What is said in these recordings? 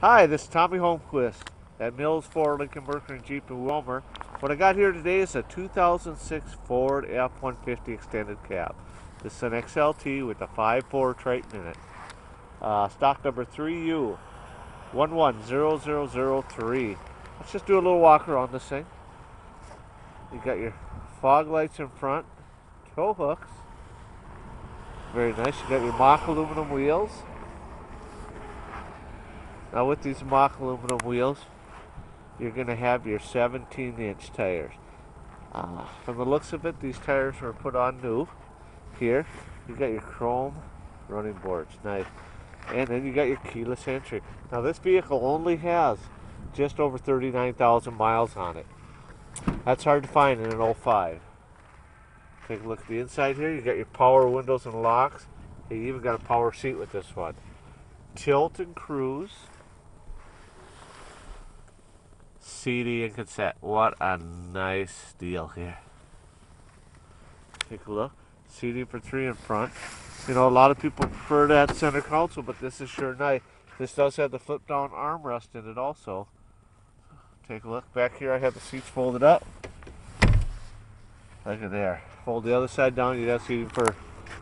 Hi, this is Tommy Holmquist at Mills Ford Lincoln Mercury Jeep in Willmar. What I got here today is a 2006 Ford F-150 extended cab. This is an XLT with a 5.4 Triton in it. Stock number 3U110003. Let's just do a little walk around this thing. You got your fog lights in front, tow hooks. Very nice. You got your mock aluminum wheels. Now with these mock aluminum wheels, you're going to have your 17-inch tires. From the looks of it, these tires were put on new. Here, you got your chrome running boards, nice. And then you got your keyless entry. Now this vehicle only has just over 39,000 miles on it. That's hard to find in an 05. Take a look at the inside here. You got your power windows and locks. You even got a power seat with this one. Tilt and cruise. CD and cassette. What a nice deal here. Take a look. CD for 3 in front. You know, a lot of people prefer that center console, but this is sure nice. This does have the flip down armrest in it also. Take a look. Back here I have the seats folded up. Look at there. Fold the other side down. You have seating for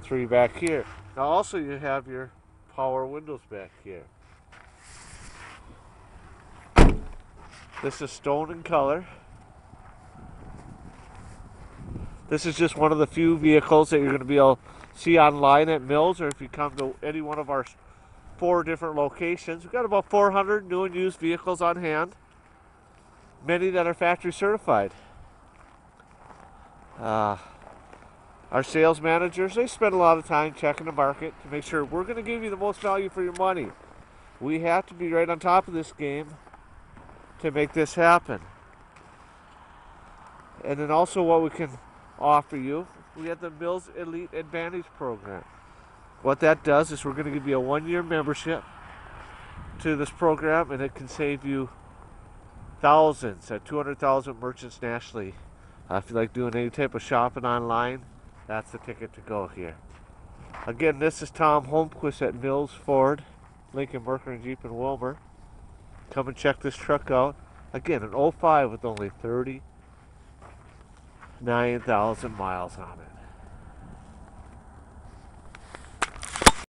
3 back here. Now also you have your power windows back here. This is stone in color. This is just one of the few vehicles that you're going to be able to see online at Mills, or if you come to any one of our 4 different locations. We've got about 400 new and used vehicles on hand, many that are factory certified. Our sales managers, they spend a lot of time checking the market to make sure we're going to give you the most value for your money. We have to be right on top of this game to make this happen. And then also what we can offer you, we have the Mills Elite Advantage Program. What that does is we're going to give you a 1-year membership to this program, and it can save you thousands at 200,000 merchants nationally. If you like doing any type of shopping online, that's the ticket to go here. Again, this is Tom Holmquist at Mills Ford Lincoln Mercury Jeep in Willmar. Come and check this truck out. Again, an 05 with only 39,000 miles on it.